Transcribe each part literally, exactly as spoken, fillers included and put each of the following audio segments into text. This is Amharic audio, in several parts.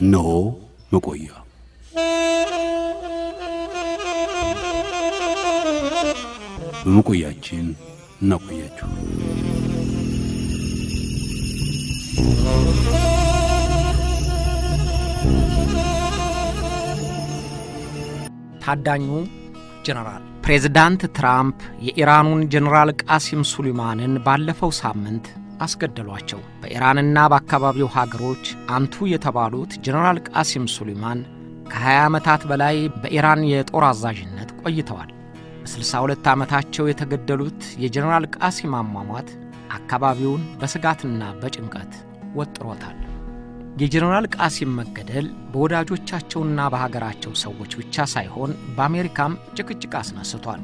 እነሆ መቆያ። በመቆያችን እናቆያችሁ። ታዳኙ ጀነራል ፕሬዝዳንት ትራምፕ የኢራኑን ጀነራል ቃሲም ሱሌማንን ባለፈው ሳምንት አስገደሏቸው። በኢራንና በአካባቢው ሀገሮች አንቱ የተባሉት ጀነራል ቃሲም ሱሌማን ከ20 ዓመታት በላይ በኢራን የጦር አዛዥነት ቆይተዋል። በ62 ዓመታቸው የተገደሉት የጀነራል ቃሲም አሟሟት አካባቢውን በስጋትና በጭንቀት ወጥሮታል። የጀነራል ቃሲም መገደል በወዳጆቻቸውና በሀገራቸው ሰዎች ብቻ ሳይሆን በአሜሪካም ጭቅጭቅ አስነስቷል።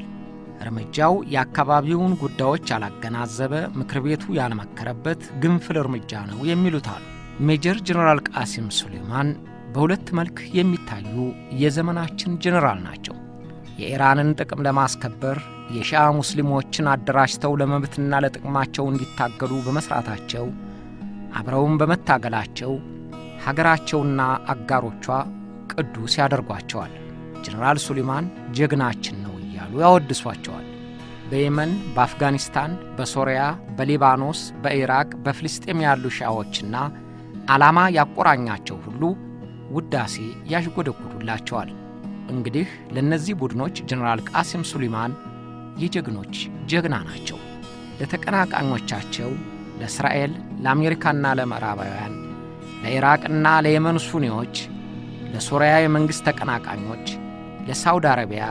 እርምጃው ያካባቢውን ጉዳዮች አላገናዘበ ምክርቤቱ ያልመከረበት ግንፍል እርምጃ ነው የሚሉታል ሜጀር ጀነራል ቃሲም ሱሌማን። በሁለት መልክ የሚታዩ የዘመናችን ጀነራል ናቸው። የኢራንን ጥቅም ለማስከበር የሺዓ ሙስሊሞችን አደራጅተው ለመብትና ለጥቅማቸው እንዲታገሉ በመስራታቸው አብረውም በመታገላቸው ሀገራቸውና አጋሮቿ ቅዱስ ያደርጓቸዋል። ጀነራል ሱሌማን ጀግናችን ነው ያሉ ያወድሷቸዋል። በየመን፣ በአፍጋኒስታን፣ በሶሪያ፣ በሊባኖስ፣ በኢራቅ፣ በፍልስጤም ያሉ ሻዎችና አላማ ያቆራኛቸው ሁሉ ውዳሴ ያሽጎደጉዱላቸዋል። እንግዲህ ለነዚህ ቡድኖች ጀነራል ቃሲም ሱሌማን የጀግኖች ጀግና ናቸው። ለተቀናቃኞቻቸው ለእስራኤል፣ ለአሜሪካና ለመራባውያን፣ ለኢራቅና ለየመን ሱኒዎች፣ ለሶሪያ የመንግስት ተቀናቃኞች፣ ለሳውዲ አረቢያ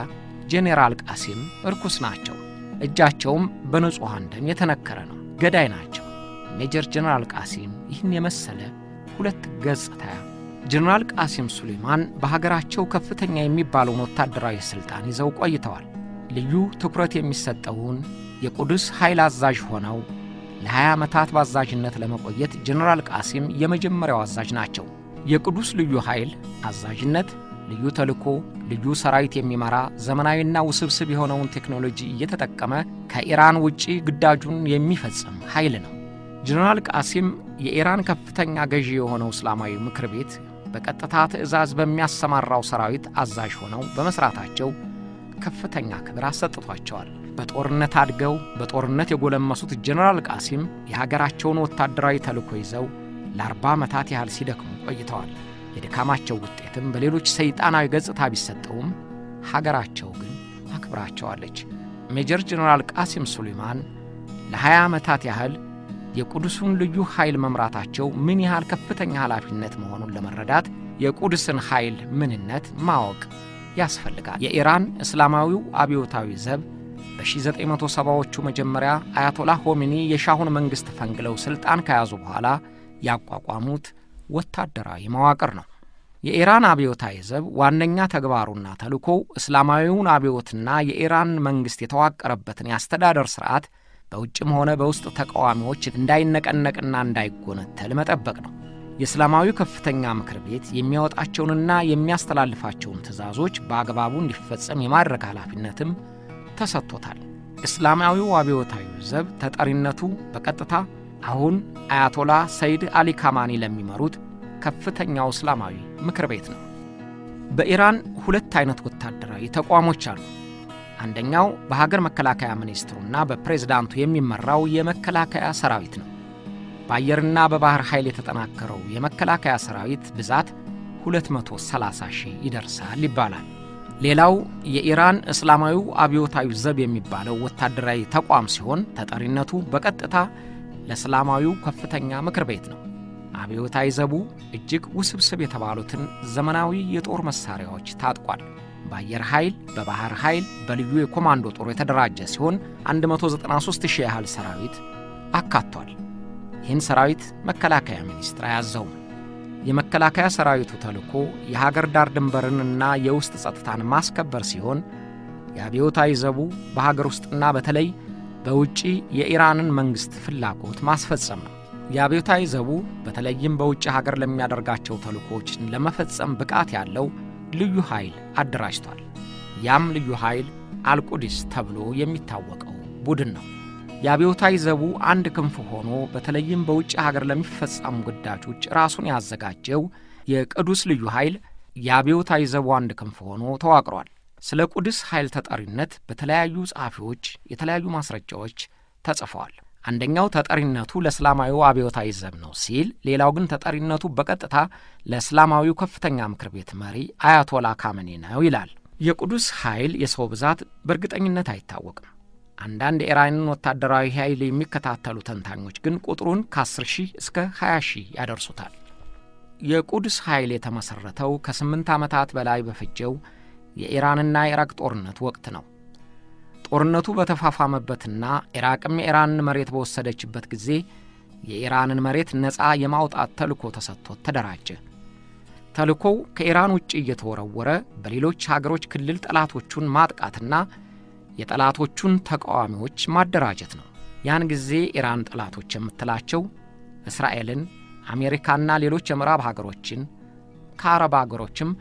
ጀነራል ቃሲም እርኩስ ናቸው። እጃቸውም በንጹሃን ደም የተነከረ ነው። ገዳይ ናቸው። ሜጀር ጀነራል ቃሲም ይህን የመሰለ ሁለት ገጽታ ጀነራል ቃሲም ሱሌማን በሀገራቸው ከፍተኛ የሚባለው ወታደራዊ ስልጣን ይዘው ቆይተዋል። ልዩ ትኩረት የሚሰጠውን የቁዱስ ኃይል አዛዥ ሆነው ለ20 ዓመታት ባዛዥነት ለመቆየት ጀነራል ቃሲም የመጀመሪያው አዛዥ ናቸው። የቁዱስ ልዩ ኃይል አዛዥነት ልዩ ተልኮ ልዩ ሰራዊት የሚመራ ዘመናዊና ውስብስብ የሆነውን ቴክኖሎጂ እየተጠቀመ ከኢራን ውጪ ግዳጁን የሚፈጽም ኃይል ነው። ጀነራል ቃሲም የኢራን ከፍተኛ ገዢ የሆነው እስላማዊ ምክር ቤት በቀጥታ ተዛዝ በሚያሰማራው ሰራዊት አዛዥ ሆነው በመስራታቸው ከፍተኛ ክብር አሰጥቷቸዋል። በጦርነት አድገው በጦርነት የጎለመሱት ጀነራል ቃሲም የሀገራቸውን ወታደራዊ ተልኮ ይዘው ለ40 ዓመታት ያህል ሲደክሙ ቆይተዋል። የደካማቸው ውጤትም በሌሎች ሰይጣናዊ ገጽታ ቢሰጠውም ሀገራቸው ግን አክብራቸዋለች። ሜጀር ጀነራል ቃሲም ሱሌማን ለ20 ዓመታት ያህል የቁዱስን ልዩ ኃይል መምራታቸው ምን ያህል ከፍተኛ ኃላፊነት መሆኑን ለመረዳት የቁዱስን ኃይል ምንነት ማወቅ ያስፈልጋል። የኢራን እስላማዊው አብዮታዊ ዘብ በ1970ዎቹ መጀመሪያ አያቶላህ ሆሜኒ የሻሁን መንግስት ፈንግለው ስልጣን ከያዙ በኋላ ያቋቋሙት ወታደራዊ መዋቅር ነው። የኢራን አብዮታዊ ዘብ ዋነኛ ተግባሩና ተልኮ እስላማዊውን አብዮትና የኢራን መንግስት የተዋቀረበትን ያስተዳደር ስርዓት በውጭም ሆነ በውስጥ ተቃዋሚዎች እንዳይነቀነቅና እንዳይጎነተል መጠበቅ ነው። የእስላማዊ ከፍተኛ ምክር ቤት የሚያወጣቸውንና የሚያስተላልፋቸውን ትዕዛዞች በአግባቡ እንዲፈጸም የማድረግ ኃላፊነትም ተሰጥቶታል። እስላማዊው አብዮታዊ ዘብ ተጠሪነቱ በቀጥታ አሁን አያቶላ ሰይድ አሊ ካማኒ ለሚመሩት ከፍተኛው እስላማዊ ምክር ቤት ነው። በኢራን ሁለት አይነት ወታደራዊ ተቋሞች አሉ። አንደኛው በሀገር መከላከያ ሚኒስትሩና በፕሬዝዳንቱ የሚመራው የመከላከያ ሰራዊት ነው። በአየርና በባህር ኃይል የተጠናከረው የመከላከያ ሰራዊት ብዛት ሁለት መቶ ሰላሳ ሺህ ይደርሳል ይባላል። ሌላው የኢራን እስላማዊ አብዮታዊ ዘብ የሚባለው ወታደራዊ ተቋም ሲሆን ተጠሪነቱ በቀጥታ ለእስላማዊው ከፍተኛ ምክር ቤት ነው። አብዮታዊ ዘቡ እጅግ ውስብስብ የተባሉትን ዘመናዊ የጦር መሳሪያዎች ታጥቋል። በአየር ኃይል፣ በባህር ኃይል፣ በልዩ የኮማንዶ ጦር የተደራጀ ሲሆን መቶ ዘጠና ሦስት ሺህ ያህል ሰራዊት አካቷል። ይህን ሰራዊት መከላከያ ሚኒስትር ያዘው። የመከላከያ ሰራዊቱ ተልኮ የሀገር ዳር ድንበርንና የውስጥ ጸጥታን ማስከበር ሲሆን የአብዮታዊ ዘቡ በሀገር ውስጥና በተለይ በውጪ የኢራንን መንግስት ፍላጎት ማስፈጸም ነው። የአብዮታዊ ዘቡ በተለይም በውጪ ሀገር ለሚያደርጋቸው ተልእኮዎችን ለመፈጸም ብቃት ያለው ልዩ ኃይል አደራጅቷል። ያም ልዩ ኃይል አልቁዲስ ተብሎ የሚታወቀው ቡድን ነው ያብዮታይ ዘቡ አንድ ክንፍ ሆኖ በተለይም በውጭ ሀገር ለሚፈጸም ጉዳጆች ራሱን ያዘጋጀው የቅዱስ ልዩ ኃይል ያብዮታይ ዘቡ አንድ ክንፍ ሆኖ ተዋቅሯል ስለ ቅዱስ ኃይል ተጠሪነት በተለያዩ ጻፊዎች የተለያዩ ማስረጃዎች ተጽፈዋል አንደኛው ተጠሪነቱ ለእስላማዊው አብዮታይ ዘብ ነው ሲል ሌላው ግን ተጠሪነቱ በቀጥታ ለእስላማዊው ከፍተኛ ምክር ቤት መሪ አያቶላ ካመኔ ነው ይላል የቅዱስ ኃይል የሰው ብዛት በእርግጠኝነት አይታወቅም አንዳንድ ኢራንን ወታደራዊ ኃይል የሚከታተሉ ተንታኞች ግን ቁጥሩን ከ10ሺህ እስከ ሃያ ሺህ ያደርሱታል። የቁድስ ኃይል የተመሰረተው ከ8 ዓመታት በላይ በፈጀው የኢራንና ኢራቅ ጦርነት ወቅት ነው። ጦርነቱ በተፋፋመበትና ኢራቅም ኢራንን መሬት በወሰደችበት ጊዜ የኢራንን መሬት ነፃ የማውጣት ተልኮ ተሰጥቶት ተደራጀ። ተልኮው ከኢራን ውጪ እየተወረወረ በሌሎች ሀገሮች ክልል ጠላቶቹን ማጥቃትና የጠላቶቹን ተቃዋሚዎች ማደራጀት ነው ያን ጊዜ ኢራን ጠላቶች የምትላቸው እስራኤልን አሜሪካና ሌሎች የምዕራብ ሀገሮችን ከአረብ ሀገሮችም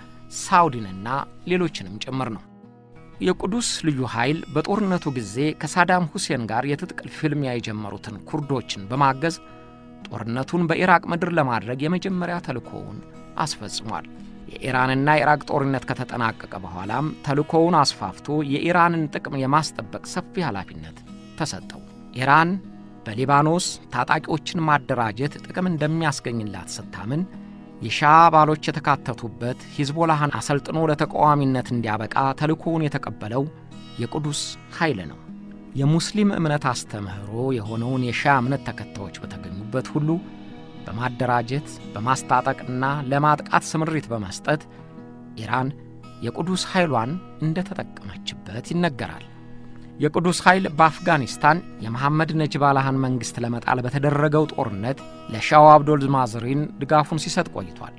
ሳውዲንና ሌሎችንም ጭምር ነው የቅዱስ ልዩ ኃይል በጦርነቱ ጊዜ ከሳዳም ሁሴን ጋር የትጥቅል ፊልም ያይጀመሩትን ኩርዶችን በማገዝ ጦርነቱን በኢራቅ ምድር ለማድረግ የመጀመሪያ ተልኮውን አስፈጽሟል የኢራንና ኢራቅ ጦርነት ከተጠናቀቀ በኋላም ተልኮውን አስፋፍቶ የኢራንን ጥቅም የማስጠበቅ ሰፊ ኃላፊነት ተሰጠው። ኢራን በሊባኖስ ታጣቂዎችን ማደራጀት ጥቅም እንደሚያስገኝላት ስታምን የሻባሎች የተካተቱበት ሂዝቦላህን አሰልጥኖ ለተቃዋሚነት እንዲያበቃ ተልኮውን የተቀበለው የቅዱስ ኃይል ነው። የሙስሊም እምነት አስተምህሮ የሆነውን የሻ እምነት ተከታዮች በተገኙበት ሁሉ በማደራጀት በማስታጠቅና ለማጥቃት ስምሪት በመስጠት ኢራን የቅዱስ ኃይሏን እንደተጠቀመችበት ይነገራል። የቅዱስ ኃይል በአፍጋኒስታን የመሐመድ ነጅባላህን መንግስት ለመጣል በተደረገው ጦርነት ለሻው አብዱል ማዝሪን ድጋፉን ሲሰጥ ቆይቷል።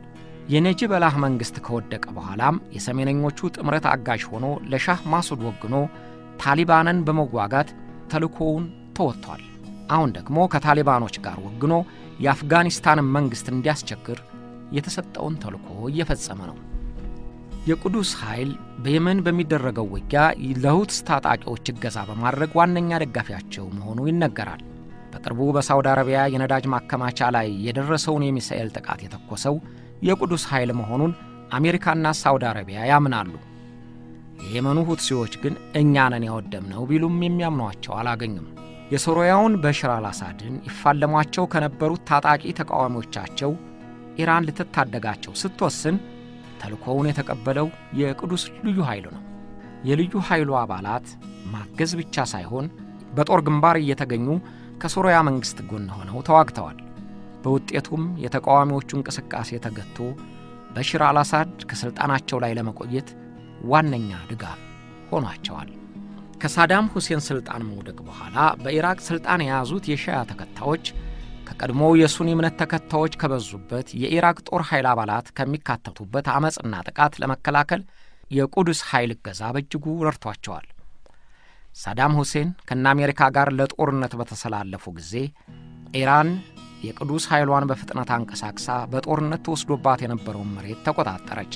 የነጅባላህ መንግስት ከወደቀ በኋላም የሰሜነኞቹ ጥምረት አጋዥ ሆኖ ለሻህ ማሱድ ወግኖ ታሊባንን በመዋጋት ተልኮውን ተወጥቷል። አሁን ደግሞ ከታሊባኖች ጋር ወግኖ የአፍጋኒስታን መንግስት እንዲያስቸግር የተሰጠውን ተልኮ እየፈጸመ ነው። የቅዱስ ኃይል በየመን በሚደረገው ውጊያ ለሁቲ ታጣቂዎች እገዛ በማድረግ ዋነኛ ደጋፊያቸው መሆኑ ይነገራል። በቅርቡ በሳውዲ አረቢያ የነዳጅ ማከማቻ ላይ የደረሰውን የሚሳኤል ጥቃት የተኮሰው የቅዱስ ኃይል መሆኑን አሜሪካና ሳውዲ አረቢያ ያምናሉ። የየመኑ ሁቲዎች ግን እኛ ነን ያወደምነው ቢሉም የሚያምኗቸው አላገኙም። የሶሪያውን በሽር አላሳድን ይፋለሟቸው ከነበሩት ታጣቂ ተቃዋሚዎቻቸው ኢራን ለተታደጋቸው ስትወስን ተልኮውን የተቀበለው የቅዱስ ልዩ ኃይል ነው። የልዩ ኃይሉ አባላት ማገዝ ብቻ ሳይሆን በጦር ግንባር እየተገኙ ከሶሪያ መንግስት ጎን ሆነው ተዋግተዋል። በውጤቱም የተቃዋሚዎቹን ቅስቀሳ የተገቶ በሽር አላሳድ ከስልጣናቸው ላይ ለመቆየት ዋነኛ ድጋፍ ሆኗቸዋል። ከሳዳም ሁሴን ስልጣን መውደቅ በኋላ በኢራቅ ስልጣን ያዙት የሻያ ተከታዮች ከቀድሞ የሱኒ እምነት ተከታዮች ከበዙበት የኢራቅ ጦር ኃይል አባላት ከሚካተቱበት አመጽና ጥቃት ለመከላከል የቅዱስ ኃይል ገዛ በእጅጉ ረድቷቸዋል። ሳዳም ሁሴን ከአሜሪካ ጋር ለጦርነት በተሰላለፉ ጊዜ ኢራን የቅዱስ ኃይሏን በፍጥነት አንቀሳቅሳ በጦርነት ተወስዶባት የነበረውን መሬት ተቆጣጣረች።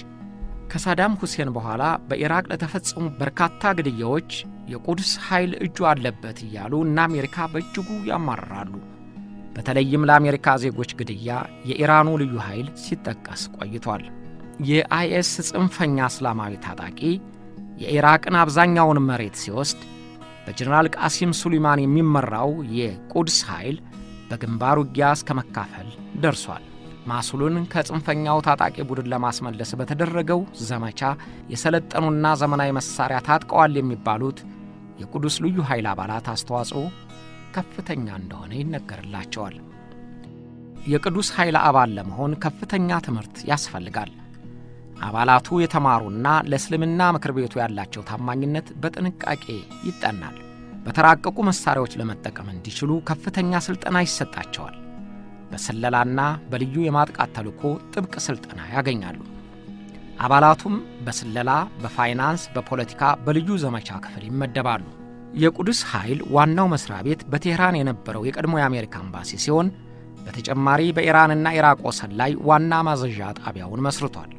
ከሳዳም ሁሴን በኋላ በኢራቅ ለተፈጸሙ በርካታ ግድያዎች የቅዱስ ኃይል እጁ አለበት ይላሉ እና አሜሪካ በእጅጉ ያማራሉ። በተለይም ለአሜሪካ ዜጎች ግድያ የኢራኑ ልዩ ኃይል ሲጠቀስ ቆይቷል። የአይኤስ ጽንፈኛ እስላማዊ ታጣቂ የኢራቅን አብዛኛውን መሬት ሲወስድ በጀነራል ቃሲም ሱሌማኒ የሚመራው የቅዱስ ኃይል በግንባሩ ጊያስ ከመካፈል ደርሷል። ማሱሉን ከጽንፈኛው ታጣቂ ቡድን ለማስመለስ በተደረገው ዘመቻ የሰለጠኑና ዘመናዊ መሳሪያ ታጥቀዋል የሚባሉት የቅዱስ ልዩ ኃይል አባላት አስተዋጽኦ ከፍተኛ እንደሆነ ይነገርላቸዋል። የቅዱስ ኃይል አባል ለመሆን ከፍተኛ ትምህርት ያስፈልጋል። አባላቱ የተማሩና ለእስልምና ምክር ቤቱ ያላቸው ታማኝነት በጥንቃቄ ይጠናል። በተራቀቁ መሳሪያዎች ለመጠቀም እንዲችሉ ከፍተኛ ስልጠና ይሰጣቸዋል። በሰለላና በልዩ የማጥቃት ተልኮ ጥብቅ ስልጠና ያገኛሉ። አባላቱም በሰለላ፣ በፋይናንስ፣ በፖለቲካ በልዩ ዘመቻ ክፍል ይመደባሉ። የቅዱስ ኃይል ዋናው መስሪያ ቤት በቴህራን የነበረው የቀድሞ የአሜሪካ ኤምባሲ ሲሆን በተጨማሪ በኢራንና ኢራቅ ወሰን ላይ ዋና ማዘዣ ጣቢያውን መስርቷል።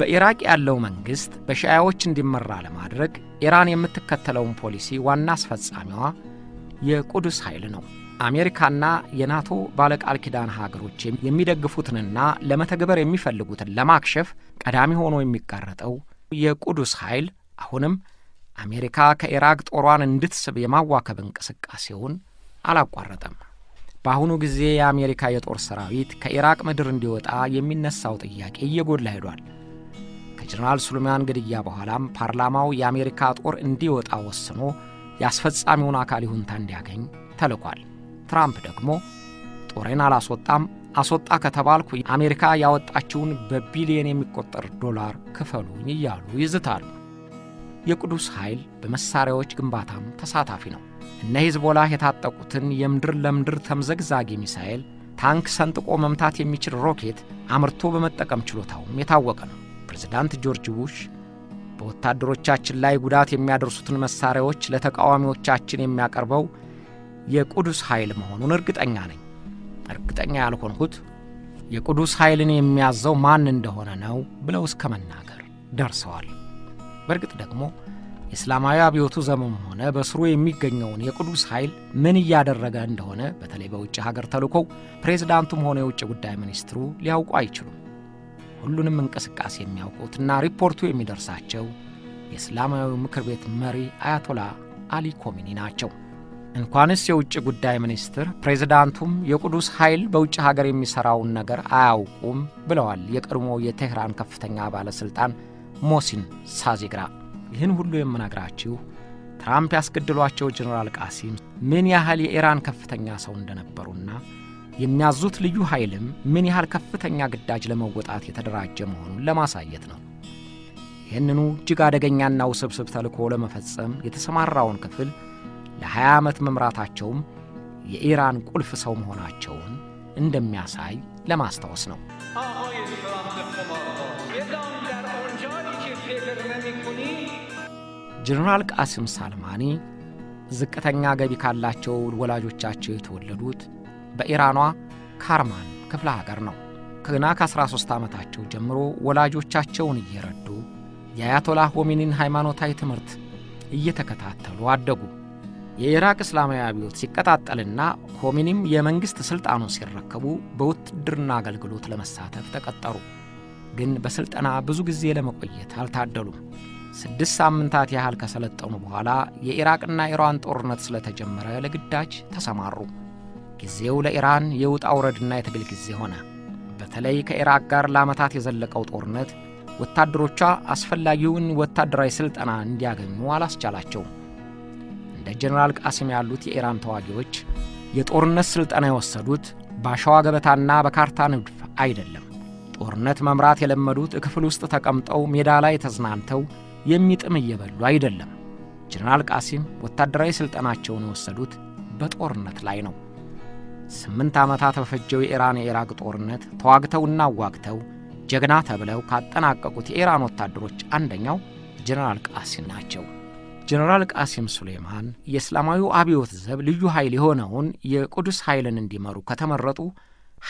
በኢራቅ ያለው መንግስት በሻያዎች እንዲመራ ለማድረግ ኢራን የምትከተለውን ፖሊሲ ዋና አስፈጻሚዋ የቁድስ ኃይል ነው አሜሪካና የናቶ ባለቅ አልኪዳን ሀገሮችም የሚደግፉትንና ለመተግበር የሚፈልጉትን ለማክሸፍ ቀዳሚ ሆኖ የሚቀርጠው የቁድስ ኃይል አሁንም አሜሪካ ከኢራቅ ጦሯን እንድትስብ የማዋከብ እንቅስቃሴውን አላቋረጠም ባሁኑ ጊዜ የአሜሪካ የጦር ሰራዊት ከኢራቅ ምድር እንዲወጣ የሚነሳው ጥያቄ እየጎላ ሄዷል ጀነራል ሱለይማን ግድያ በኋላም ፓርላማው የአሜሪካ ጦር እንዲወጣ ወስኖ ያስፈጻሚውን አካል ይሁንታ እንዲያገኝ ተልቋል ትራምፕ ደግሞ ጦሬን አላስወጣም አስወጣ ከተባልኩ አሜሪካ ያወጣችውን በቢሊዮን የሚቆጠር ዶላር ክፈሉኝ ይያሉ ይዝታሉ የቁዱስ ኃይል በመሳሪያዎች ግንባታም ተሳታፊ ነው እና ሂዝቦላህ የታጠቁትን የምድር ለምድር ተምዘግዛጊ ሚሳኤል ታንክ ሰንጥቆ መምታት የሚችል ሮኬት አምርቶ በመጠቀም ችሎታው የታወቀ ነው ፕሬዝዳንት ጆርጅ ቡሽ በወታደሮቻችን ላይ ጉዳት የሚያደርሱትን መሳሪያዎች ለተቃዋሚዎቻችን የሚያቀርበው የቁዱስ ኃይል መሆኑን እርግጠኛ ነኝ እርግጠኛ ያልሆንኩት የቁዱስ ኃይልን የሚያዘው ማን እንደሆነ ነው ብለው እስከመናገር ደርሰዋል በርግጥ ደግሞ እስላማዊ አብዮቱ ዘመን ሆነ በስሩ የሚገኘውን የቁዱስ ኃይል ምን ያደረገ እንደሆነ በተለይ በውጭ ሀገር ተልኮ ፕሬዝዳንቱም ሆነ የውጭ ጉዳይ ሚኒስትሩ ሊያውቁ አይችሉም ሁሉንም እንቅስቃሴ የሚያውቁትና ሪፖርቱ የሚደርሳቸው የእስላማዊ ምክር ቤት መሪ አያቶላ አሊ ኮሚኒ ናቸው እንኳንስ የውጭ ጉዳይ ሚኒስትር ፕሬዝዳንቱም የቁዱስ ኃይል በውጭ ሀገር የሚሰራውን ነገር አያውቁም ብለዋል የቀድሞ የቴህራን ከፍተኛ ባለስልጣን ሞሲን ሳዚግራ ይህን ሁሉ የምናግራችሁ ትራምፕ ያስገድሏቸው ጀነራል ቃሲም ምን ያህል የኢራን ከፍተኛ ሰው እንደነበሩና የሚያዙት ልዩ ኃይልም ምን ያህል ከፍተኛ ግዳጅ ለመወጣት የተደራጀ መሆኑን ለማሳየት ነው ይሄንኑ እጅግ አደገኛና ውስብስብ ተልኮ ለመፈጸም የተሰማራውን ክፍል ለ20 ዓመት መምራታቸው የኢራን ቁልፍ ሰው መሆናቸውን እንደሚያሳይ ለማስተዋወስ ነው ጀነራል ቃሲም ሱለይማኒ ዝቅተኛ ገቢ ካላቸው ወላጆቻቸው የተወለዱት በኢራኗ ካርማን ክፍለ ሀገር ነው ከና ከ13 ዓመታቸው ጀምሮ ወላጆቻቸውን እየረዱ የአያቶላህ ሆሜኒን ሃይማኖታዊ ትምህርት እየተከታተሉ አደጉ የኢራቅ እስላማዊ አብዮት ሲቀጣጠልና ሆሜኒም የመንግስት ስልጣኑን ሲረከቡ በውትድርና አገልግሎት ለመሳተፍ ተቀጠሩ ግን በስልጣና ብዙ ጊዜ ለመቆየት አልታደሉም ስድስት ሳምንታት ያህል ከሰለጠኑ በኋላ የኢራቅና ኢራን ጦርነት ስለተጀመረ ለግዳጅ ተሰማሩ ጊዜው ለኢራን የውጣው ረድና የትግል ጊዜ ሆነ በተለይ ከኢራቅ ጋር ለአመታት የዘለቀው ጦርነት ወታደሮቿ አስፈላጊውን ወታደራዊ ስልጣና እንዲያገኙ አላስቻላቸው እንደ ጀነራል ቃሲም ያሉት የኢራን ተዋጊዎች የጦርነት ስልጣና የወሰዱት ባሻዋ ገበታና በካርታ ንድፍ አይደለም ጦርነት መምራት የለመዱት ክፍል ውስጥ ተቀምጠው ሜዳ ላይ ተዝናንተው የሚጥም እየበሉ አይደለም ጀነራል ቃሲም ወታደራዊ ስልጣናቸውን የወሰዱት በጦርነት ላይ ነው ስምንት ዓመታት ተፈጀው የኢራን የኢራቅ ጦርነት ተዋግተውና ዋግተው ጀግና ተብለው ካጠናቀቁት የኢራን ወታደሮች አንደኛው ጀነራል ቃሲም ናቸው ጀነራል ቃሲም ሱለይማን የእስላማዊ አብዮት ዘብ ልዩ ኃይል የሆነውን የቁዱስ ኃይልን እንዲመሩ ከተመረጡ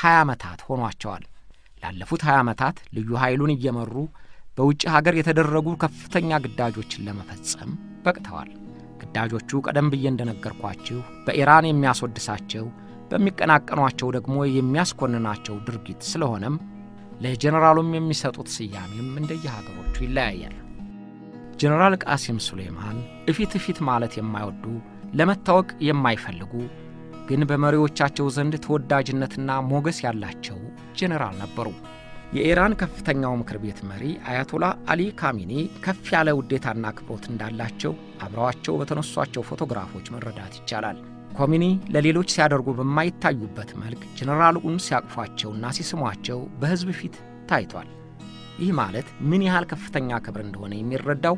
20 ዓመታት ሆኗቸዋል ላለፉት 20 ዓመታት ልዩ ኃይሉን እየመሩ በውጭ ሀገር የተደረጉ ከፍተኛ ግዳጆችን ለመፈጸም በቅተዋል ግዳጆቹ ቀደም ብዬ እንደነገርኳችሁ በኢራን የሚያስወድሳቸው በሚቀናቀኗቸው ደግሞ የሚያስቆንናቸው ድርጊት ስለሆነም ለጀነራሉም የሚሰጡት ሲያምም እንደየሀገሮቹ ይለያያል ጀነራል ቃሲም ሱለይማን እፊት እፊት ማለት የማይወዱ ለመታወቅ የማይፈልጉ ግን በመሪዎቻቸው ዘንድ ተወዳጅነትና ሞገስ ያላቸው ጀነራል ነበሩ የኢራን ከፍተኛው ምክር ቤት መሪ አያቶላ አሊ ካሚኒ ከፍ ያለ ውዴታና ክብሮት እንዳላቸው አብራዋቸው በተነሷቸው ፎቶግራፎች መረዳት ይቻላል ኮሚኒ ለሌሎች ሲያደርጉ በማይታዩበት መልኩ ጀነራሉን ሲያቅፋቸውና ሲስሟቸው በህዝብ ፊት ታይቷል ይህ ማለት ምን ያህል ከፍተኛ ክብር እንደሆነ የሚረዳው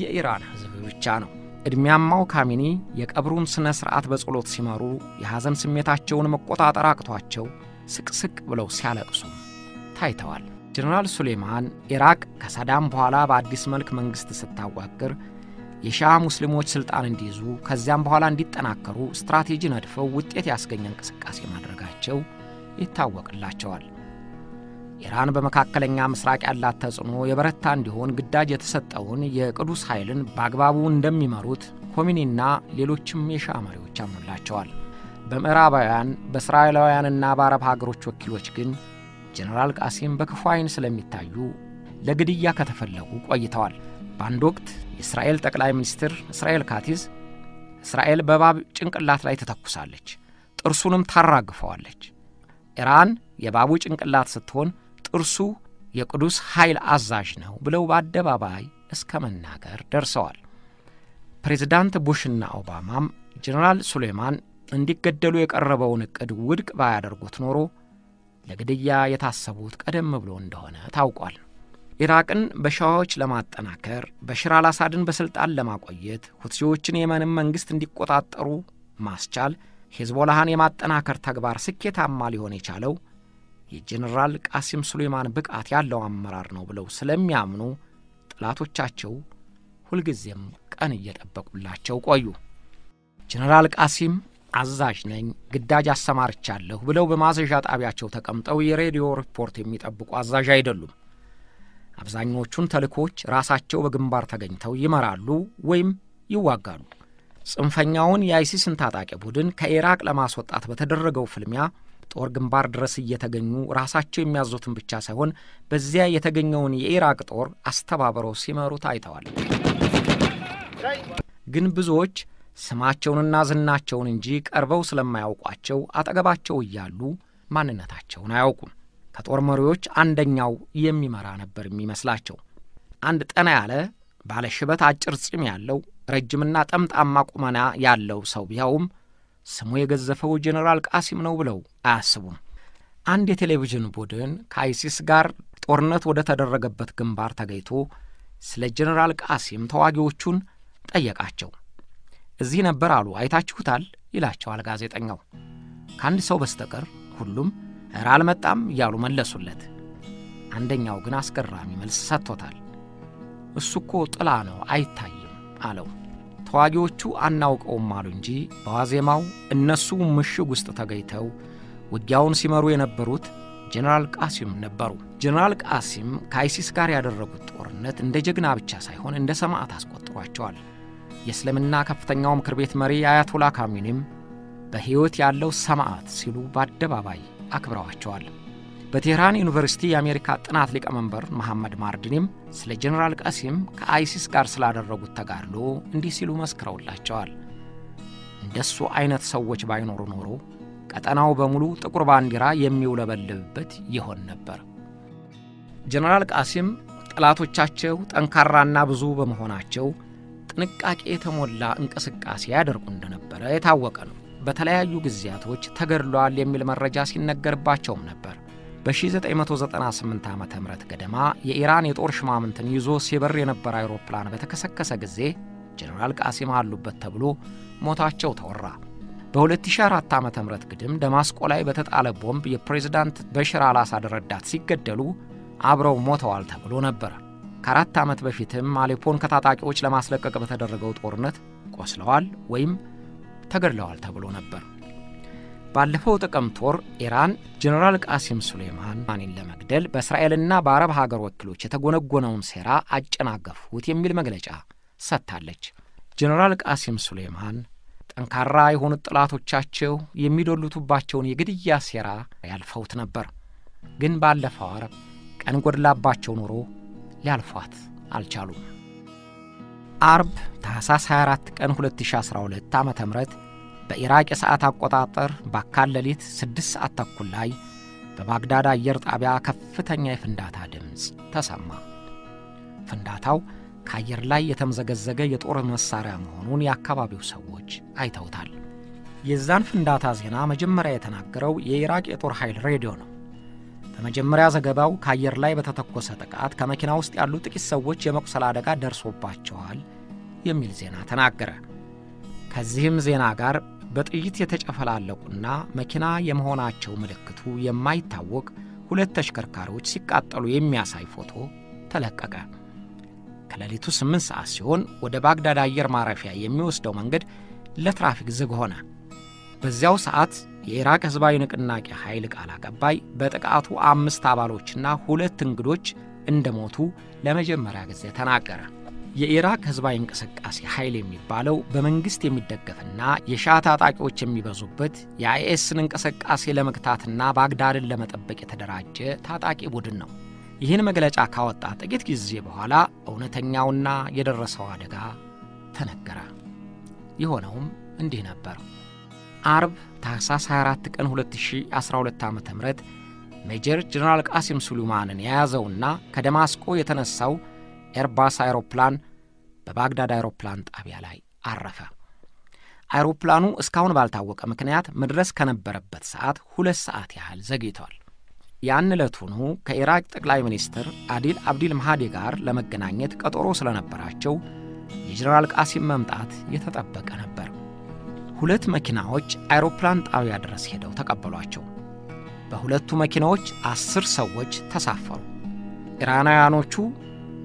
የኢራን ህዝብ ብቻ ነው እድሜያማው ካሚኒ የቀብሩን ስነ ስርዓት በጸሎት ሲመሩ የሐዘን ስሜታቸውን መቆጣጠር አቅቷቸው ስቅስቅ ብለው ሲያለቅሱ ታይተዋል ጀነራል ሱለይማን ኢራቅ ከሳዳም በኋላ በአዲስ መልክ መንግስት ስታዋቅር የሻዓ ሙስሊሞች ስልጣን እንዲይዙ ከዚያም በኋላ እንዲጠናከሩ ስትራቴጂ ነድፈው ውጤት ያስገኘ እንቅስቃሴ ማድረጋቸው ይታወቅላቸዋል ኢራን በመካከለኛ ምስራቅ ያላት ተጽዕኖ የበረታ እንዲሆን ግዳጅ የተሰጠውን የቁዱስ ኃይልን በአግባቡ እንደሚመሩት ኮሚኒና ሌሎችም የሻዓ መሪዎች ጨምሩላቸዋል። በመራባያን በእስራኤላውያን እና በአረብ ሀገሮች ወኪሎች ግን ጀነራል ቃሲም በክፉ አይን ስለሚታዩ ለግድያ ከተፈለጉ ቆይተዋል። በአንድ ወቅት የእስራኤል ጠቅላይ ሚኒስትር እስራኤል ካቲዝ እስራኤል በባብ ጭንቅላት ላይ ተተኩሳለች፣ ጥርሱንም ታራግፈዋለች። ኢራን የባቡ ጭንቅላት ስትሆን ጥርሱ የቅዱስ ኃይል አዛዥ ነው ብለው በአደባባይ እስከመናገር ደርሰዋል። ፕሬዝዳንት ቡሽና ኦባማም ጀነራል ሱሌማን እንዲገደሉ የቀረበውን እቅድ ውድቅ ባያደርጉት ኖሮ ለግድያ የታሰቡት ቀደም ብሎ እንደሆነ ታውቋል። ኢራቅን በሻዎች ለማጠናከር በሽር አላሳድን በስልጣን ለማቆየት ሁቲዎችን የመንም መንግስት እንዲቆጣጠሩ ማስቻል ሂዝቦላህን የማጠናከር ተግባር ስኬታማ ሊሆን የቻለው የጀነራል ቃሲም ሱሌማን ብቃት ያለው አመራር ነው ብለው ስለሚያምኑ ጥላቶቻቸው ሁሉ ጊዜም ቀን እየጠበቁላቸው ቆዩ። ጀነራል ቃሲም አዛዥ ነኝ ግዳጅ አሰማርቻለሁ ብለው በማዘዣ ጣቢያቸው ተቀምጠው የሬዲዮ ሪፖርት የሚጠብቁ አዛዥ አይደሉም። አብዛኞቹን ተልኮች ራሳቸው በግንባር ተገኝተው ይመራሉ ወይም ይዋጋሉ። ጽንፈኛውን የአይሲስን ታጣቂ ቡድን ከኢራቅ ለማስወጣት በተደረገው ፍልሚያ ጦር ግንባር ድረስ እየተገኙ ራሳቸው የሚያዙትን ብቻ ሳይሆን በዚያ የተገኘውን የኢራቅ ጦር አስተባብረው ሲመሩ ታይተዋል። ግን ብዙዎች ስማቸውንና ዝናቸውን እንጂ ቀርበው ስለማያውቋቸው አጠገባቸው ያሉ ማንነታቸውን አያውቁም። ከጦር መሪዎች አንደኛው የሚመራ ነበር የሚመስላቸው። አንድ ጠና ያለ ባለሽበት አጭር ጽም ያለው ረጅምና ጠምጣማ ቁመና ያለው ሰው ቢያውም ስሙ የገዘፈው ጀነራል ቃሲም ነው ብለው አያስቡም። አንድ የቴሌቪዥን ቡድን ከአይሲስ ጋር ጦርነት ወደ ተደረገበት ግንባር ተገይቶ ስለ ጀነራል ቃሲም ተዋጊዎቹን ጠየቃቸው። እዚህ ነበር አሉ አይታችሁታል ይላቸዋል ጋዜጠኛው። ካንድ ሰው በስተቀር ሁሉም ራል መጣም ያሉ መለሱለት። አንደኛው ግን አስከራሚ መልስ ሰጥቷል። እሱኮ ጥላ ነው አይታይም አለው። ተዋጊዎቹ አናውቀውም አሉ እንጂ በዋዜማው እነሱ ምሽግ ውስጥ ተገይተው ወዲያውን ሲመሩ የነበሩት ጀነራል ቃሲም ነበሩ። ጀነራል ቃሲም ከአይሲስ ጋር ያደረጉት ጦርነት እንደ ጀግና ብቻ ሳይሆን እንደ ሰማዕት አስቆጥሯቸዋል። የእስልምና ከፍተኛው ምክር ቤት መሪ አያቶላ ካሚኒም በህይወት ያለው ሰማዕት ሲሉ በአደባባይ አክብረዋቸዋል። በቴህራን ዩኒቨርሲቲ የአሜሪካ ጥናት ሊቀመንበር መሐመድ ማርዲኒም ስለ ጀነራል ቃሲም ከአይሲስ ጋር ስላደረጉት ተጋድሎ እንዲህ ሲሉ መስክረውላቸዋል። እንደሱ አይነት ሰዎች ባይኖሩ ኖሮ ቀጠናው በሙሉ ጥቁር ባንዲራ የሚውለበለብበት ይሆን ነበር። ጀነራል ቃሲም ጥላቶቻቸው ጠንካራና ብዙ በመሆናቸው ጥንቃቄ የተሞላ እንቅስቃሴ ያደርጉ እንደነበረ የታወቀ ነው። በተለያዩ ግዚያቶች ተገርሏል የሚል መረጃ ሲነገርባቸው ነበር። በ1998 ዓመተ ምህረት ገደማ የኢራን የጦር ሽማምንትን ይዞ ሲበር የነበረ አይሮፕላን በተከሰከሰ ጊዜ ጀነራል ቃሲም አሉበት ተብሎ ሞታቸው ተወራ። በ2004 ዓመተ ምህረት ግድም ደማስቆ ላይ በተጣለ ቦምብ የፕሬዝዳንት በሽር አላሳድ ረዳት ሲገደሉ አብረው ሞተዋል ተብሎ ነበር። ከአራት ዓመት በፊትም አሌፖን ከታጣቂዎች ለማስለቀቅ በተደረገው ጦርነት ቆስለዋል ወይም ተገድለዋል ተብሎ ነበር። ባለፈው ጥቅምት ወር ኢራን ጀነራል ቃሲም ሱሌማኒን ለመግደል በእስራኤልና በአረብ ሀገር ወኪሎች የተጎነጎነውን ሴራ አጨናገፉት የሚል መግለጫ ሰጥታለች። ጀነራል ቃሲም ሱሌማን ጠንካራ የሆኑ ጥላቶቻቸው የሚዶሉቱባቸውን የግድያ ሴራ ያልፈውት ነበር። ግን ባለፈው አረብ ቀን ጎድላባቸው ኖሮ ሊያልፏት አልቻሉም። አርብ ታህሳስ ሃያ አራት ቀን ሁለት ሺህ አስራ ሁለት ዓመተ ምህረት በኢራቅ ሰዓት አቆጣጠር በካለሊት ስድስት ሰዓት ተኩል ላይ በባግዳድ አየር ጣቢያ ከፍተኛ የፍንዳታ ድምጽ ተሰማ። ፍንዳታው ከአየር ላይ የተመዘገዘገ የጦር መሳሪያ መሆኑን ያካባቢው ሰዎች አይተውታል። የዛን ፍንዳታ ዜና መጀመሪያ የተናገረው የኢራቅ የጦር ኃይል ሬዲዮ ነው። በመጀመሪያ ዘገባው ከአየር ላይ በተተኮሰ ጥቃት ከመኪና ውስጥ ያሉ ጥቂት ሰዎች የመቁሰል አደጋ ደርሶባቸዋል የሚል ዜና ተናገረ። ከዚህም ዜና ጋር በጥይት የተጨፈላለቁና መኪና የመሆናቸው ምልክቱ የማይታወቅ ሁለት ተሽከርካሪዎች ሲቃጠሉ የሚያሳይ ፎቶ ተለቀቀ። ከሌሊቱ ስምንት ሰዓት ሲሆን ወደ ባግዳድ አየር ማረፊያ የሚወስደው መንገድ ለትራፊክ ዝግ ሆነ። በዚያው ሰዓት የኢራቅ ህዝባዊ ንቅናቄ ኃይል ቃል አቀባይ በጥቃቱ አምስት አባሎችና ሁለት እንግዶች እንደሞቱ ለመጀመሪያ ጊዜ ተናገረ። የኢራክ ህዝባዊ እንቅስቃሴ ኃይል የሚባለው በመንግስት የሚደገፍና የሻዕቢያ ታጣቂዎች የሚበዙበት የአይኤስን እንቅስቃሴ ለመክታትና ባግዳድን ለመጠበቅ የተደራጀ ታጣቂ ቡድን ነው። ይህን መግለጫ ካወጣ ጥቂት ጊዜ በኋላ እውነተኛውና የደረሰው አደጋ ተነገረ። ይሆነውም እንዲህ ነበር። አርብ ታህሳስ ሃያ አራት ቀን ሁለት ሺህ አስራ ሁለት ዓ.ም ሜጀር ጀነራል ቃሲም ሱሌማኒን ያዘውና ከደማስቆ የተነሳው ኤርባስ አይሮፕላን በባግዳድ አይሮፕላን ጣቢያ ላይ አረፈ። አይሮፕላኑ እስካሁን ባልታወቀ ምክንያት መድረስ ከነበረበት ሰዓት ሁለት ሰዓት ያህል ዘግይቷል። ያን ለቱኑ ከኢራቅ ጠቅላይ ሚኒስትር አዲል አብዲል ማሃዲ ጋር ለመገናኘት ቀጠሮ ስለነበራቸው የጀነራል ቃሲም መምጣት የተጠበቀ ነበር። ሁለት መኪናዎች አይሮፕላን ጣቢያ ድረስ ሄደው ተቀበሏቸው። በሁለቱ መኪናዎች አስር ሰዎች ተሳፈሩ። ኢራናውያኖቹ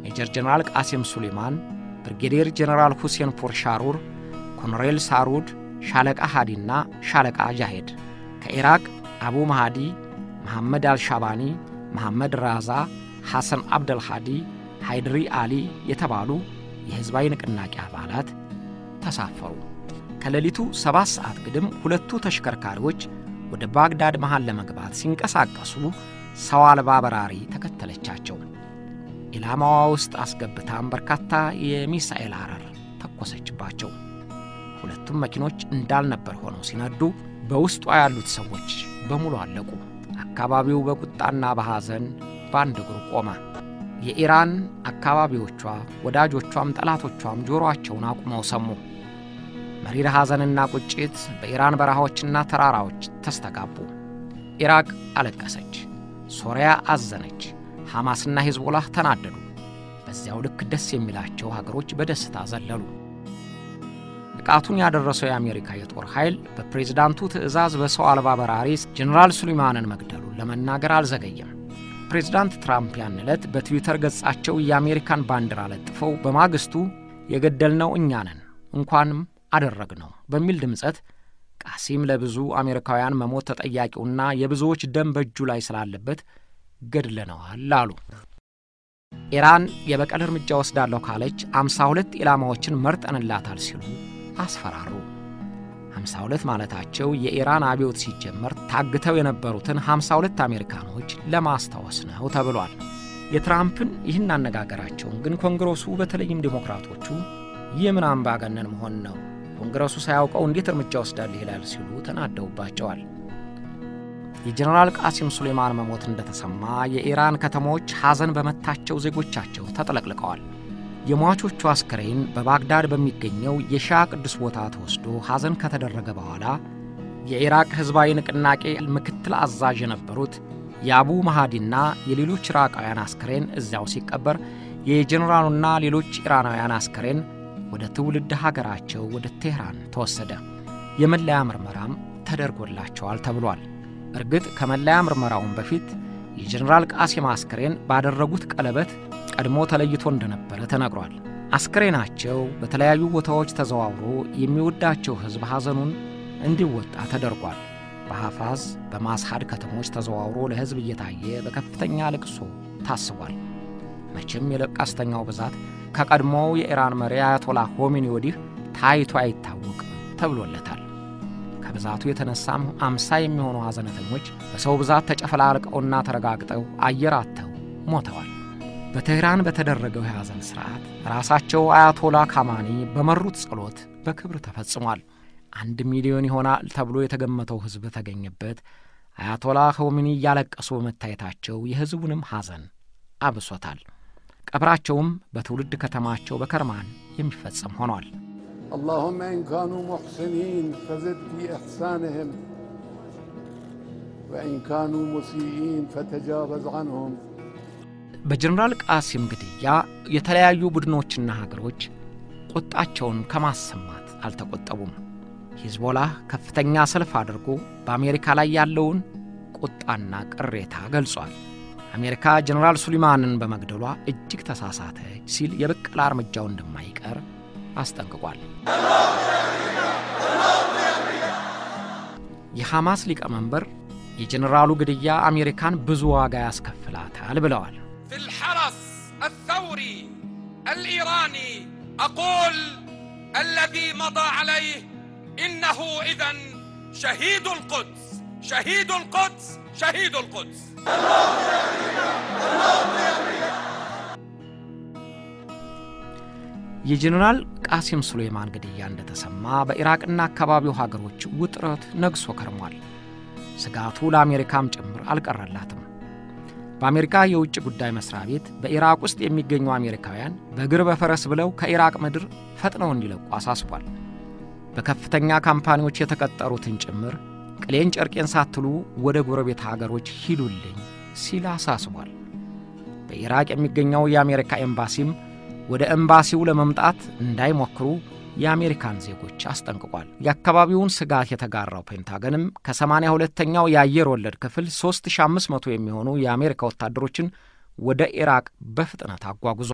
ሜጀር ጀነራል ቃሲም ሱሌማን፣ ብርጌዲየር ጀነራል ሁሴን ፎርሻሩር፣ ኮሎኔል ሳሩድ፣ ሻለቃ ሃዲና ሻለቃ ጃሂድ፣ ከኢራቅ አቡ ማሃዲ፣ መሐመድ አል ሻባኒ፣ መሐመድ ራዛ፣ ሐሰን አብደልሃዲ፣ ሃይድሪ አሊ የተባሉ የህዝባዊ ንቅናቄ አባላት ተሳፈሩ። ከሌሊቱ ሰባት ሰዓት ግድም ሁለቱ ተሽከርካሪዎች ወደ ባግዳድ መሃል ለመግባት ሲንቀሳቀሱ ሰው አልባ በራሪ ተከተለቻቸው። ኢላማዋ ውስጥ አስገብታም በርካታ የሚሳኤል አረር ተኮሰችባቸው። ሁለቱም መኪኖች እንዳልነበር ሆነው ሲነዱ በውስጧ ያሉት ሰዎች በሙሉ አለቁ። አካባቢው በቁጣና በሐዘን ባንድ እግሩ ቆመ። የኢራን አካባቢዎቿ ወዳጆቿም ጠላቶቿም ጆሮአቸውን አቁመው ሰሙ። መሪር ሐዘንና ቁጭት በኢራን በረሃዎችና ተራራዎች ተስተጋቡ። ኢራቅ አለቀሰች፣ ሶሪያ አዘነች፣ ሐማስና ሂዝቦላህ ተናደዱ። በዚያው ልክ ደስ የሚላቸው ሀገሮች በደስታ ዘለሉ። ጥቃቱን ያደረሰው የአሜሪካ የጦር ኃይል በፕሬዝዳንቱ ትዕዛዝ በሰው አልባ በራሪ ጀነራል ሱሌማኒን መግደሉን ለመናገር አልዘገየም። ፕሬዝዳንት ትራምፕ ያን ዕለት በትዊተር ገጻቸው የአሜሪካን ባንዲራ ለጥፈው በማግስቱ የገደልነው እኛ ነን እንኳንም አደረግነው በሚል ድምጸት ቃሲም ለብዙ አሜሪካውያን መሞት ተጠያቂውና የብዙዎች ደም በእጁ ላይ ስላለበት ገድለናል አሉ። ኢራን የበቀል እርምጃ ወስዳለሁ ካለች ሃምሳ ሁለት ኢላማዎችን መርጠንላታል ሲሉ አስፈራሩ። ሃምሳ ሁለት ማለታቸው የኢራን አብዮት ሲጀመር ታግተው የነበሩትን ሃምሳ ሁለት አሜሪካኖች ለማስታወስ ነው ተብሏል። የትራምፕን ይህን አነጋገራቸው ግን ኮንግረሱ በተለይም ዲሞክራቶቹ የምን አምባገነን መሆን ነው? ኮንግረሱ ሳያውቀው እንዴት እርምጃ ወስዳል ይላል ሲሉ ተናደውባቸዋል። የጀነራል ቃሲም ሱሌማን መሞት እንደተሰማ የኢራን ከተሞች ሐዘን በመታቸው ዜጎቻቸው ተጠለቅልቀዋል። የሟቾቹ አስከሬን በባግዳድ በሚገኘው የሺዓ ቅዱስ ቦታ ተወስዶ ሐዘን ከተደረገ በኋላ የኢራቅ ህዝባዊ ንቅናቄ ምክትል አዛዥ የነበሩት የአቡ ማሃዲና የሌሎች ኢራቃውያን አስከሬን እዚያው ሲቀበር የጀነራሉና ሌሎች ኢራናውያን አስከሬን ወደ ትውልድ ሀገራቸው ወደ ቴህራን ተወሰደ። የመለያ ምርመራም ተደርጎላቸዋል ተብሏል። እርግጥ ከመለያ ምርመራው በፊት የጀነራል ቃሲም አስከሬን ባደረጉት ቀለበት ቀድሞ ተለይቶ እንደነበረ ተነግሯል። አስከሬናቸው በተለያዩ ቦታዎች ተዘዋውሮ የሚወዳቸው ህዝብ ሐዘኑን እንዲወጣ ተደርጓል። በሐፋዝ በማስሐድ ከተሞች ተዘዋውሮ ለህዝብ እየታየ በከፍተኛ ልቅሶ ታስቧል። መቼም የለቃስተኛው ብዛት ከቀድሞው የኢራን መሪ አያቶላህ ሆሜኒ ወዲህ ታይቶ አይታወቅም ተብሎለታል። ከብዛቱ የተነሳም ሃምሳ የሚሆኑ ሐዘንተኞች በሰው ብዛት ተጨፈላልቀውና ተረጋግጠው አየራተው ሞተዋል። በቴህራን በተደረገው የሐዘን ሥርዓት ራሳቸው አያቶላህ ካማኒ በመሩት ጸሎት በክብር ተፈጽሟል። አንድ ሚሊዮን ይሆናል ተብሎ የተገመተው ህዝብ ተገኘበት። አያቶላህ ሆሜኒ ያለቀሱ በመታየታቸው የህዝቡንም ሐዘን አብሶታል። ቀብራቸውም በትውልድ ከተማቸው በከርማን የሚፈጸም ሆኗል። اللهم ان كانوا محسنين فزد في احسانهم وان كانوا مسيئين فتجاوز عنهم በጀነራል ቃሲም ግድያ የተለያዩ ቡድኖችና ሀገሮች ቁጣቸውን ከማሰማት አልተቆጠቡም። ሂዝቦላህ ከፍተኛ ሰልፍ አድርጎ በአሜሪካ ላይ ያለውን ቁጣና ቅሬታ ገልጿል። አሜሪካ ጀነራል ሱሌማኒን በመግደሏ እጅግ ተሳሳተች ሲል የበቀል እርምጃው እንደማይቀር አስጠንቅቋል። የሐማስ ሊቀመንበር የጀነራሉ ግድያ አሜሪካን ብዙ ዋጋ ያስከፍላታል ብለዋል። في الحرس الثوري الإيراني أقول الذي مضى عليه إنه إذا شهيد القدس شهيد القدس شهيد القدس الله يا أمريكا الله يا أمريكا የጀነራል ቃሲም ሱሌማን ግድያ እንደተሰማ በኢራቅና አካባቢው ሀገሮች ውጥረት ነግሶ ከርሟል። ስጋቱ ለአሜሪካም ጭምር አልቀረላትም። በአሜሪካ የውጭ ጉዳይ መስሪያ ቤት በኢራቅ ውስጥ የሚገኙ አሜሪካውያን በግር በፈረስ ብለው ከኢራቅ ምድር ፈጥነው እንዲለቁ አሳስቧል። በከፍተኛ ካምፓኒዎች የተቀጠሩትን ጭምር ቅሌን ጨርቄን ሳትሉ ወደ ጎረቤት ሀገሮች ሂዱልኝ ሲል አሳስቧል። በኢራቅ የሚገኘው የአሜሪካ ኤምባሲም ወደ ኤምባሲው ለመምጣት እንዳይሞክሩ የአሜሪካን ዜጎች አስጠንቅቋል። ያካባቢውን ስጋት የተጋራው ፔንታገንም ከ82ኛው ያየር ወለድ ክፍል ሶስት ሺህ አምስት መቶ የሚሆኑ የአሜሪካ ወታደሮችን ወደ ኢራቅ በፍጥነት አጓጉዞ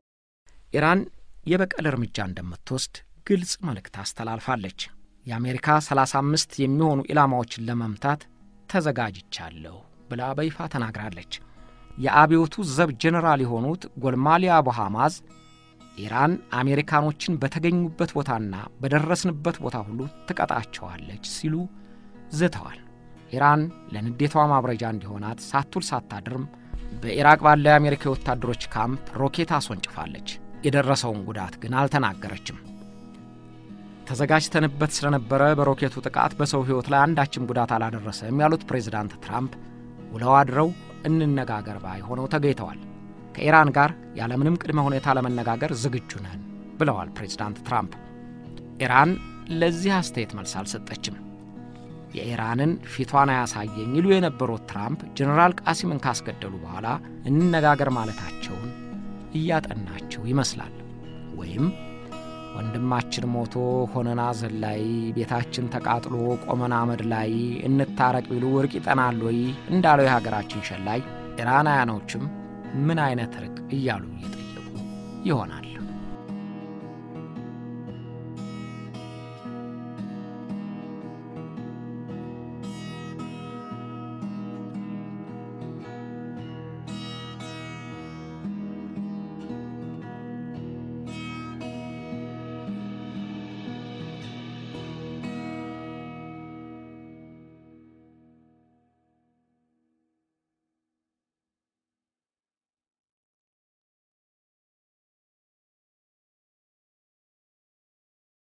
ኢራን የበቀል እርምጃ እንደምትወስድ ግልጽ መልእክት አስተላልፋለች። የአሜሪካ ሰላሳ አምስት የሚሆኑ ኢላማዎችን ለመምታት ተዘጋጅቻለሁ ብላ በይፋ ተናግራለች። የአብዮቱ ዘብ ጀነራል የሆኑት ጎልማሊ አቡ ሐማዝ ኢራን አሜሪካኖችን በተገኙበት ቦታና በደረስንበት ቦታ ሁሉ ተቀጣጫዋለች ሲሉ ዘተዋል። ኢራን ለንዴቷ ማብረጃ እንዲሆናት ሳትል ሳታድርም በኢራቅ ባለ አሜሪካ ወታደሮች ካምፕ ሮኬት አስወንጭፋለች። የደረሰውን ጉዳት ግን አልተናገረችም። ተዘጋጅተንበት ስለነበረ በሮኬቱ ጥቃት በሰው ህይወት ላይ አንዳችም ጉዳት አላደረሰም ያሉት ፕሬዝዳንት ትራምፕ ውለው አድረው እንነጋገር ባይ ሆነው ተገይተዋል። ከኢራን ጋር ያለምንም ቅድመ ሁኔታ ለመነጋገር ዝግጁ ነን ብለዋል ፕሬዝዳንት ትራምፕ። ኢራን ለዚህ አስተያየት መልስ አልሰጠችም። የኢራንን ፊቷን ያሳየኝ ይሉ የነበሩት ትራምፕ ጀነራል ቃሲምን ካስገደሉ በኋላ እንነጋገር ማለታቸውን እያጠናቸው ይመስላል። ወይም ወንድማችን ሞቶ ሆነና ዘላይ ቤታችን ተቃጥሎ ቆመና አመድ ላይ እንታረቅ ቢሉ ወርቅ ይጠናል ወይ እንዳለው የሀገራችን ሸላይ ኢራናውያኖችም ምን አይነት ርቅ ይያሉ ይጠየቁ ይሆናል።